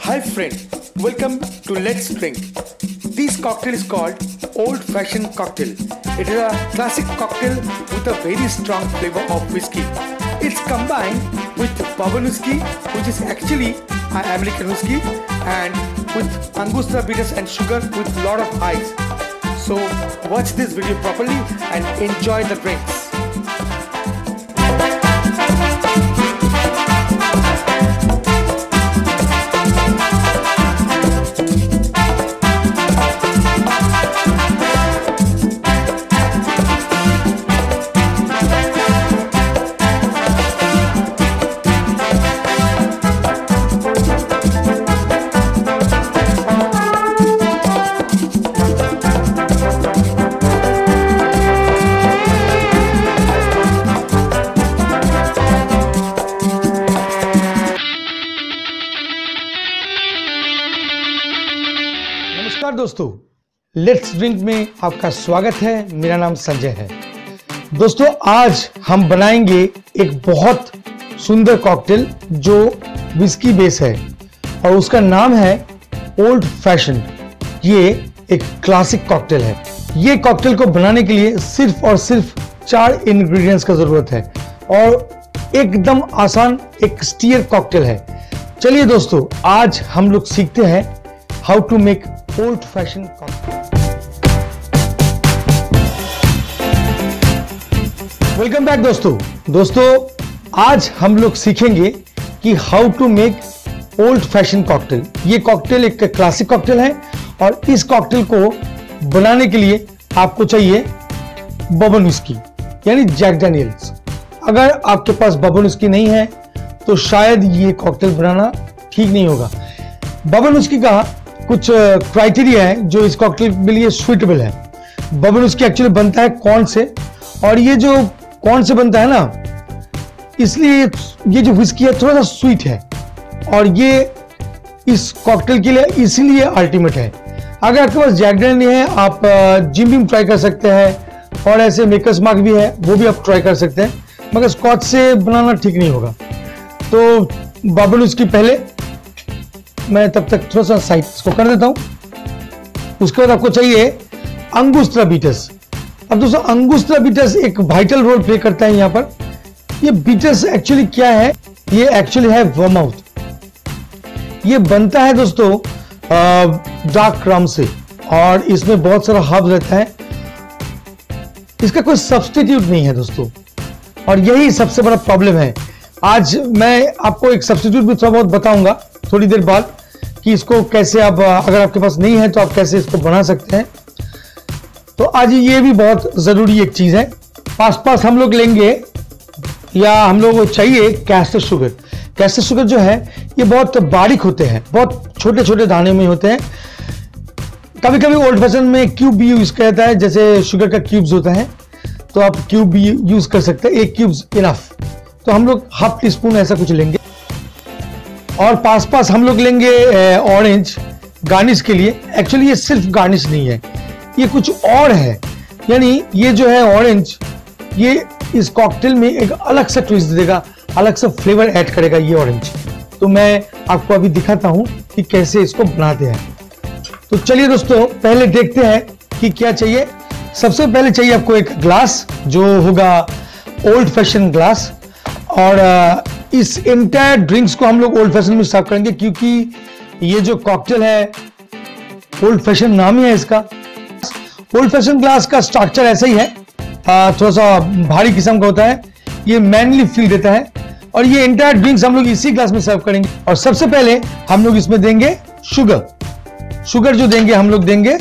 Hi friend, welcome to Let's Drink. This cocktail is called Old Fashioned cocktail. It is a classic cocktail with a very strong flavor of whiskey. It's combined with bourbon whiskey, which is actually an American whiskey, and with Angostura bitters and sugar with a lot of ice. So watch this video properly and enjoy the drinks. दोस्तों let's drink में आपका स्वागत है। मेरा नाम संजय है। दोस्तों आज हम बनाएंगे एक बहुत सुंदर कॉकटेल जो विस्की बेस है और उसका नाम है ओल्ड फैशन्ड। ये एक क्लासिक कॉकटेल है। ये कॉकटेल को बनाने के लिए सिर्फ और सिर्फ 4 इंग्रेडिएंट्स का जरूरत है और एकदम आसान एक स्टीयर कॉकटेल है। चलिए दोस्तों आज हम लोग सीखते हैं how to make Old Fashioned cocktail। Welcome back दोस्तों आज हम लोग सीखेंगे कि how to make old fashion cocktail. ये कॉकटेल एक क्लासिक कॉकटेल है और इस कॉकटेल को बनाने के लिए आपको चाहिए बबन विस्की यानी जैक डैनियल्स। अगर आपके पास बबन विस्की नहीं है तो शायद ये कॉकटेल बनाना ठीक नहीं होगा। बबन विस्की का कुछ क्राइटेरिया है जो इस कॉकटेल के लिए स्वीटेबल है। बबन विस्की एक्चुअली बनता है कॉर्न से और ये जो कॉर्न से बनता है ना, इसलिए ये जो विस्की है थोड़ा सा स्वीट है और ये इस कॉकटेल के लिए इसीलिए अल्टीमेट है। अगर आपके पास जैक डैनियल नहीं है आप जिम बीम ट्राई कर सकते हैं और ऐसे मेकर्स मार्क भी है, वो भी आप ट्राई कर सकते हैं, मगर स्कॉच से बनाना ठीक नहीं होगा। तो बबन विस्की पहले, मैं तब तक थोड़ा सा साइड इसको कर देता हूं। उसके बाद आपको चाहिए अंगुस्तरा बीटर्स। अब दोस्तों अंगुस्तरा बीटर्स एक वाइटल रोल प्ले करता है यहाँ पर। ये बीटर्स एक्चुअली क्या है? ये एक्चुअली है वर्माउथ। ये बनता है दोस्तों डार्क राम से और इसमें बहुत सारा हर्ब रहता है। इसका कोई सब्स्टिट्यूट नहीं है दोस्तों और यही सबसे बड़ा प्रॉब्लम है। आज मैं आपको एक सब्स्टिट्यूट भी थोड़ा बहुत बताऊंगा थोड़ी देर बाद कि इसको कैसे आप, अगर आपके पास नहीं है तो आप कैसे इसको बना सकते हैं। तो आज ये भी बहुत ज़रूरी एक चीज़ है। पास हम लोग लेंगे या हम लोग को चाहिए कैस्टर शुगर। कैस्टर शुगर जो है ये बहुत बारीक होते हैं, बहुत छोटे छोटे दाने में होते हैं। कभी कभी ओल्ड फैशन में क्यूब भी यूज़ किया जाता है, जैसे शुगर का क्यूब्स होता है तो आप क्यूब भी यूज़ कर सकते हैं। एक क्यूब्स इनफ। तो हम लोग हाफ टी स्पून ऐसा कुछ लेंगे और पास हम लोग लेंगे ऑरेंज गार्निश के लिए। एक्चुअली ये सिर्फ गार्निश नहीं है, ये कुछ और है। यानी ये जो है ऑरेंज, ये इस कॉकटेल में एक अलग सा ट्विस्ट देगा, अलग सा फ्लेवर ऐड करेगा ये ऑरेंज। तो मैं आपको अभी दिखाता हूँ कि कैसे इसको बनाते हैं। तो चलिए दोस्तों पहले देखते हैं कि क्या चाहिए। सबसे पहले चाहिए आपको एक ग्लास जो होगा ओल्ड फैशन ग्लास और इस एंटायर ड्रिंक्स को हम लोग ओल्ड फैशन में सर्व करेंगे क्योंकि ये जो कॉकटेल है ओल्ड फैशन नाम ही है इसका। ओल्ड फैशन ग्लास का स्ट्रक्चर ऐसा ही है, थोड़ा सा भारी किस्म का होता है, ये मैनली फील देता है और ये एंटायर ड्रिंक्स हम लोग इसी ग्लास में सर्व करेंगे। और सबसे पहले हम लोग इसमें देंगे शुगर जो देंगे हम लोग देंगे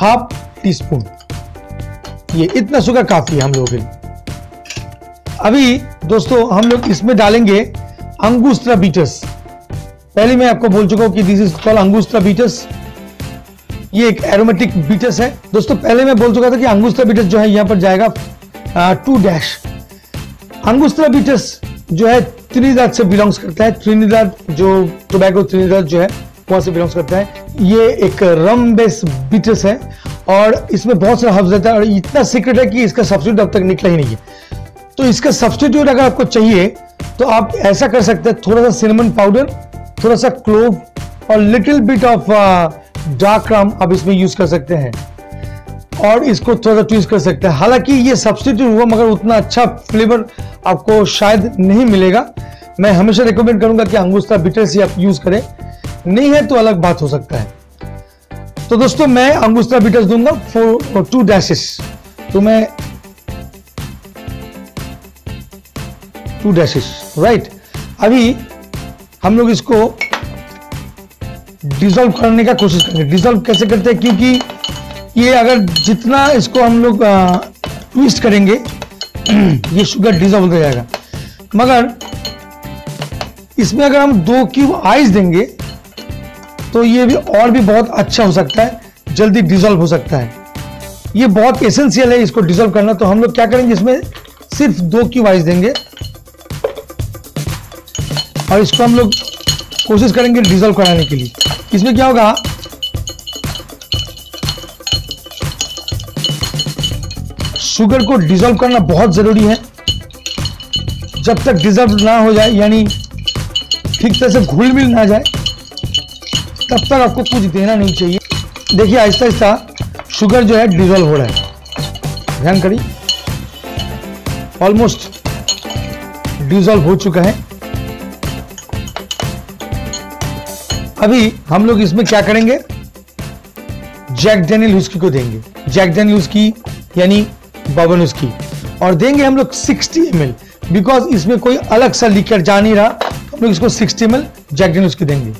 हाफ टी स्पून। ये इतना शुगर काफी है हम लोगों के लिए। अभी दोस्तों हम लोग इसमें डालेंगे अंगुस्तरा बीटर्स। पहले मैं आपको बोल चुका हूं कि this is called Angostura bitters. ये एक एरोमेटिक बीटर्स है। दोस्तों पहले मैं बोल चुका था कि अंगुस्तरा बीटर्स जो है यहां पर जाएगा 2 डैश। अंगुस्तरा बीटर्स जो है त्रिनिदाद से बिलोंग्स करता है। त्रिनिदाद जो टोबैको त्रिनिदाद जो है वहां से बिलोंग्स करता है। ये एक रम बेस बीटर्स है और इसमें बहुत सारा हर्ब्स रहता है और इतना सीक्रेट है कि इसका सब्स्टिट्यूट अब तक निकला ही नहीं है। तो इसका सब्स्टिट्यूट अगर आपको चाहिए तो आप ऐसा कर सकते हैं, थोड़ा सा सिनेमन पाउडर थोड़ा सा क्लोव और लिटिल बिट ऑफ डार्क क्रम आप इसमें यूज कर सकते हैं और इसको थोड़ा सा ट्विस्ट कर सकते हैं। हालांकि ये सब्स्टिट्यूट हुआ मगर उतना अच्छा फ्लेवर आपको शायद नहीं मिलेगा। मैं हमेशा रिकमेंड करूंगा कि अंगूस्ता बिटर्स ही आप यूज करें, नहीं है तो अलग बात हो सकता है। तो दोस्तों मैं अंगूस्ता बिटर्स दूंगा 4-2 डैशेस, तो मैं 2 डैशेस राइट। अभी हम लोग इसको डिसॉल्व करने का कोशिश करेंगे। डिसॉल्व कैसे करते हैं, क्योंकि ये अगर जितना इसको हम लोग ट्विस्ट करेंगे ये शुगर डिसॉल्व हो जाएगा, मगर इसमें अगर हम 2 क्यूब आइस देंगे तो ये भी और भी बहुत अच्छा हो सकता है, जल्दी डिसॉल्व हो सकता है। ये बहुत एसेंशियल है इसको डिसॉल्व करना। तो हम लोग क्या करेंगे, इसमें सिर्फ 2 क्यूब आइस देंगे और इसको हम लोग कोशिश करेंगे डिसॉल्व कराने के लिए। इसमें क्या होगा, शुगर को डिसॉल्व करना बहुत जरूरी है। जब तक डिसॉल्व ना हो जाए, यानी ठीक तरह से घुल मिल ना जाए, तब तक आपको कुछ देना नहीं चाहिए। देखिए आहिस्ता आहिस्ता शुगर जो है डिसॉल्व हो रहा है, ध्यान करिए ऑलमोस्ट डिसॉल्व हो चुका है। अभी हम लोग इसमें क्या करेंगे, जैक डैनियल व्हिस्की को देंगे, जैक डैनियल व्हिस्की यानी बॉबन व्हिस्की, और देंगे हम लोग 60 ml, बिकॉज इसमें कोई अलग सा लीकर जा नहीं रहा। हम लोग इसको 60 ml जैक डैनियल्स की देंगे।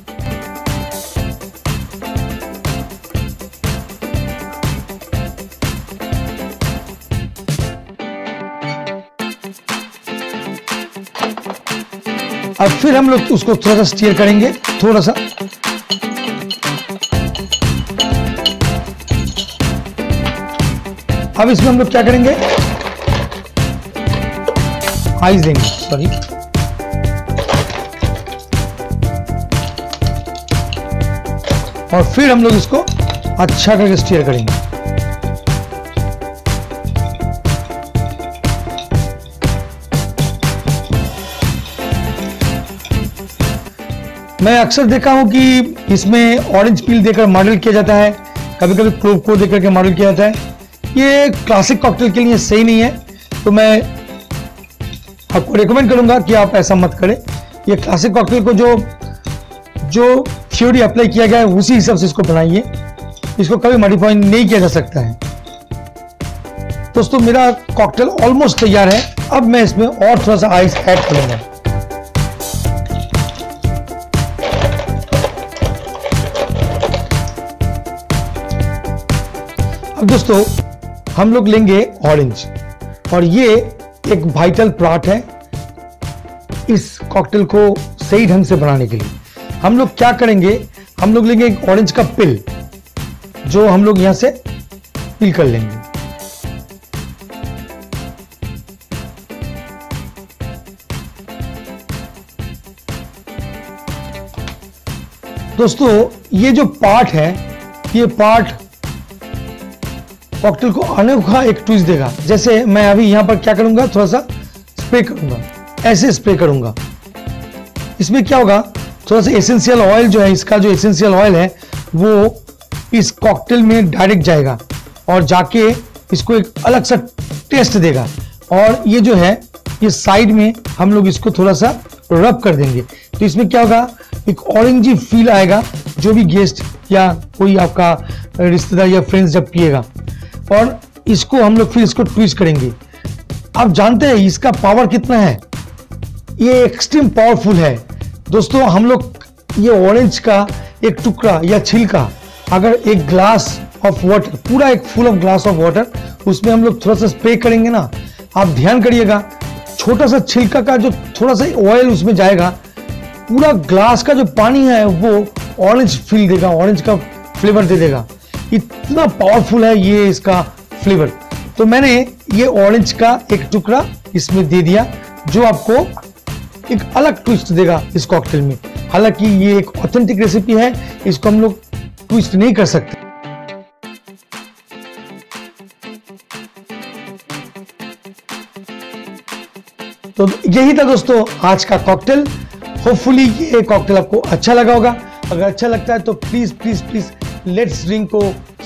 अब फिर हम लोग उसको थोड़ा सा स्टीयर करेंगे, थोड़ा सा अब इसमें हम लोग क्या करेंगे, आइस देंगे, सॉरी और फिर हम लोग इसको अच्छा करके स्टीयर करेंगे। मैं अक्सर देखा हूं कि इसमें ऑरेंज पील देकर मॉडल किया जाता है, कभी कभी क्लोव को देकर के मॉडल किया जाता है। ये क्लासिक कॉकटेल के लिए सही नहीं है, तो मैं आपको रेकमेंड करूंगा कि आप ऐसा मत करें। ये क्लासिक कॉकटेल को जो जो थ्योरी अप्लाई किया गया है उसी हिसाब से इसको बनाइए, इसको कभी मॉडिफाई नहीं किया जा सकता है। दोस्तों मेरा कॉकटेल ऑलमोस्ट तैयार है। अब मैं इसमें और थोड़ा सा आइस ऐड करूंगा। अब दोस्तों हम लोग लेंगे ऑरेंज, और ये एक वाइटल पार्ट है इस कॉकटेल को सही ढंग से बनाने के लिए। हम लोग क्या करेंगे, हम लोग लेंगे एक ऑरेंज का पिल, जो हम लोग यहां से पिल कर लेंगे। दोस्तों ये जो पार्ट है, ये पार्ट कॉकटेल को अनोखा एक ट्विस्ट देगा। जैसे मैं अभी यहां पर क्या करूंगा, थोड़ा सा स्प्रे करूंगा, ऐसे स्प्रे करूंगा। इसमें क्या होगा, थोड़ा सा एसेंशियल ऑयल जो है, इसका जो एसेंशियल ऑयल है वो इस कॉकटेल में डायरेक्ट जाएगा और जाके इसको एक अलग सा टेस्ट देगा। और ये जो है, ये साइड में हम लोग इसको थोड़ा सा रब कर देंगे, तो इसमें क्या होगा, एक ऑरेंजी फील आएगा, जो भी गेस्ट या कोई आपका रिश्तेदार या फ्रेंड्स जब पिएगा। और इसको हम लोग फिर इसको ट्विस्ट करेंगे। आप जानते हैं इसका पावर कितना है, ये एक्सट्रीम पावरफुल है। दोस्तों हम लोग ये ऑरेंज का एक टुकड़ा या छिलका, अगर एक ग्लास ऑफ वाटर, पूरा एक full of glass of water, उसमें हम लोग थोड़ा सा स्प्रे करेंगे ना, आप ध्यान करिएगा, छोटा सा छिलका का जो थोड़ा सा ऑयल उसमें जाएगा, पूरा ग्लास का जो पानी है वो ऑरेंज फील देगा, ऑरेंज का फ्लेवर दे देगा। इतना पावरफुल है ये इसका फ्लेवर। तो मैंने ये ऑरेंज का एक टुकड़ा इसमें दे दिया, जो आपको एक अलग ट्विस्ट देगा इस कॉकटेल में। हालांकि ये एक ऑथेंटिक रेसिपी है, इसको हम लोग ट्विस्ट नहीं कर सकते। तो यही था दोस्तों आज का कॉकटेल। होपफुली ये कॉकटेल आपको अच्छा लगा होगा। अगर अच्छा लगता है तो please please please let's drink को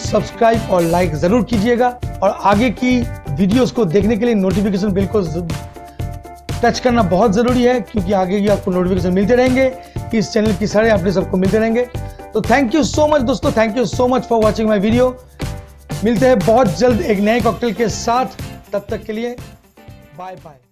सब्सक्राइब और लाइक ज़रूर कीजिएगा, और आगे की वीडियोस को देखने के लिए नोटिफिकेशन बिल को टच करना बहुत ज़रूरी है, क्योंकि आगे भी आपको नोटिफिकेशन मिलते रहेंगे, इस चैनल की सारे अपडेट्स आपको मिलते रहेंगे। तो थैंक यू सो मच दोस्तों, thank you so much for watching my video. मिलते हैं बहुत जल्द एक नए कॉकटेल के साथ, तब तक के लिए बाय बाय।